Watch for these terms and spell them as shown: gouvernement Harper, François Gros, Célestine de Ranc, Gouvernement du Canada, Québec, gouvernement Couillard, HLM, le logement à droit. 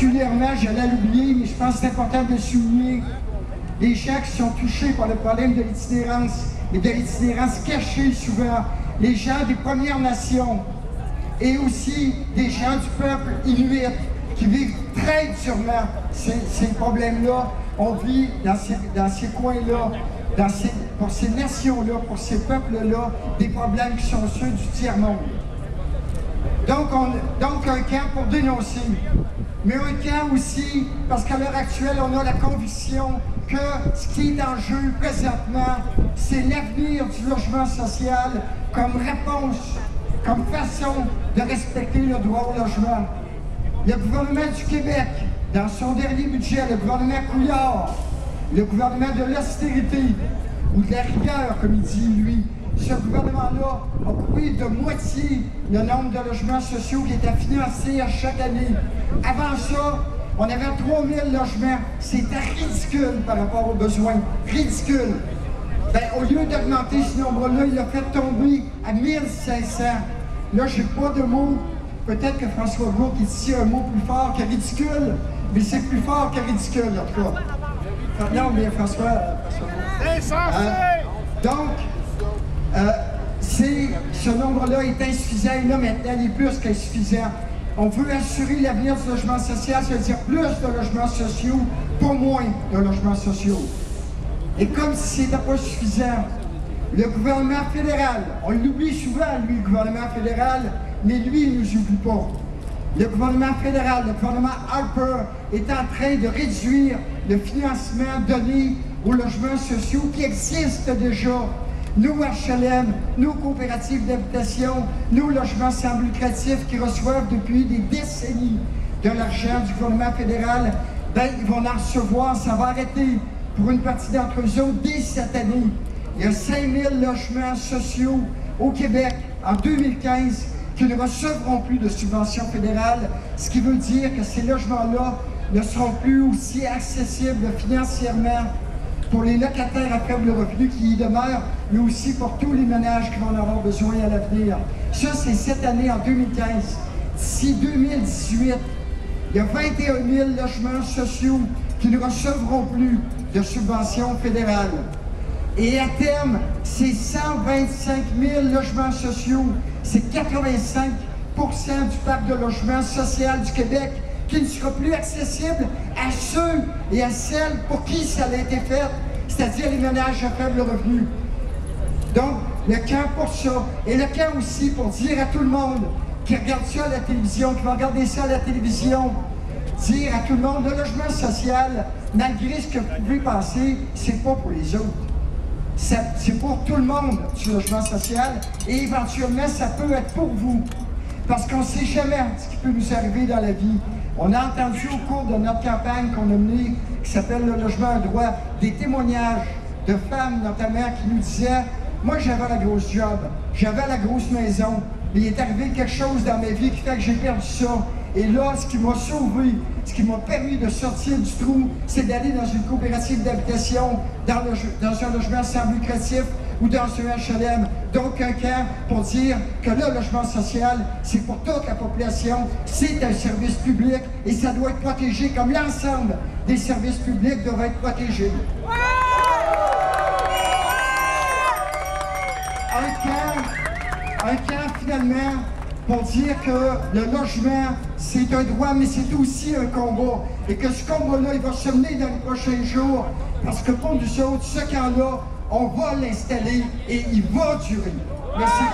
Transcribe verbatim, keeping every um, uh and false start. particulièrement, j'allais l'oublier, mais je pense que c'est important de souligner les gens qui sont touchés par le problème de l'itinérance, mais de l'itinérance cachée souvent, les gens des Premières Nations et aussi des gens du peuple inuit qui vivent très durement ces, ces problèmes-là. On vit dans ces, dans ces coins-là, dans ces, pour ces nations-là, pour ces peuples-là, des problèmes qui sont ceux du tiers-monde. Donc, on, donc un camp pour dénoncer, mais un camp aussi parce qu'à l'heure actuelle, on a la conviction que ce qui est en jeu présentement, c'est l'avenir du logement social comme réponse, comme façon de respecter le droit au logement. Le gouvernement du Québec, dans son dernier budget, le gouvernement Couillard, le gouvernement de l'austérité ou de la rigueur, comme il dit lui, ce gouvernement-là a coupé de moitié le nombre de logements sociaux qui étaient financés à chaque année. Avant ça, on avait trois mille logements. C'était ridicule par rapport aux besoins. Ridicule. Ben, au lieu d'augmenter ce nombre-là, il l'a fait tomber à mille cinq cents. Là, je n'ai pas de mots. Peut-être que François Gros qui dit un mot plus fort que ridicule, mais c'est plus fort que ridicule, en tout cas. Non, mais François... François euh, donc, euh, ce nombre-là est insuffisant. Et là, maintenant, il est plus qu'insuffisant. On veut assurer l'avenir du logement social, c'est-à-dire plus de logements sociaux, pas moins de logements sociaux. Et comme si ce n'était pas suffisant, le gouvernement fédéral, on l'oublie souvent, lui, le gouvernement fédéral, mais lui, il ne nous oublie pas. Le gouvernement fédéral, le gouvernement Harper, est en train de réduire le financement donné aux logements sociaux qui existent déjà. Nos H L M, nos coopératives d'habitation, nos logements sans but lucratif qui reçoivent depuis des décennies de l'argent du gouvernement fédéral, ben, ils vont en recevoir, ça va arrêter pour une partie d'entre eux autres dès cette année. Il y a cinq mille logements sociaux au Québec en deux mille quinze qui ne recevront plus de subventions fédérales, ce qui veut dire que ces logements-là ne seront plus aussi accessibles financièrement pour les locataires à faible revenu qui y demeurent, mais aussi pour tous les ménages qui vont en avoir besoin à l'avenir. Ça, c'est cette année, en deux mille quinze. D'ici deux mille dix-huit, il y a vingt et un mille logements sociaux qui ne recevront plus de subventions fédérales. Et à terme, c'est cent vingt-cinq mille logements sociaux, c'est quatre-vingt-cinq pour cent du parc de logement social du Québec qui ne sera plus accessible à ceux et à celles pour qui ça a été fait, c'est-à-dire les ménages à faible revenu. Donc, le camp pour ça, et le camp aussi pour dire à tout le monde qui regarde ça à la télévision, qui va regarder ça à la télévision, dire à tout le monde, le logement social, malgré ce que vous pouvez penser, c'est pas pour les autres. C'est pour tout le monde, ce logement social, et éventuellement, ça peut être pour vous. Parce qu'on ne sait jamais ce qui peut nous arriver dans la vie. On a entendu au cours de notre campagne qu'on a menée, qui s'appelle « Le logement à droit », des témoignages de femmes, notamment, qui nous disaient « Moi, j'avais la grosse job, j'avais la grosse maison, mais il est arrivé quelque chose dans ma vie qui fait que j'ai perdu ça. Et là, ce qui m'a sauvé, ce qui m'a permis de sortir du trou, c'est d'aller dans une coopérative d'habitation, dans, dans un logement sans but lucratif ou dans un H L M. Donc, un camp pour dire que le logement social, c'est pour toute la population, c'est un service public et ça doit être protégé comme l'ensemble des services publics doivent être protégés. Ouais! Un camp, un camp, finalement, pour dire que le logement, c'est un droit, mais c'est aussi un combat. Et que ce combat-là, il va se mener dans les prochains jours, parce que pour nous autres, ce camp-là, on va l'installer et il va durer. Merci.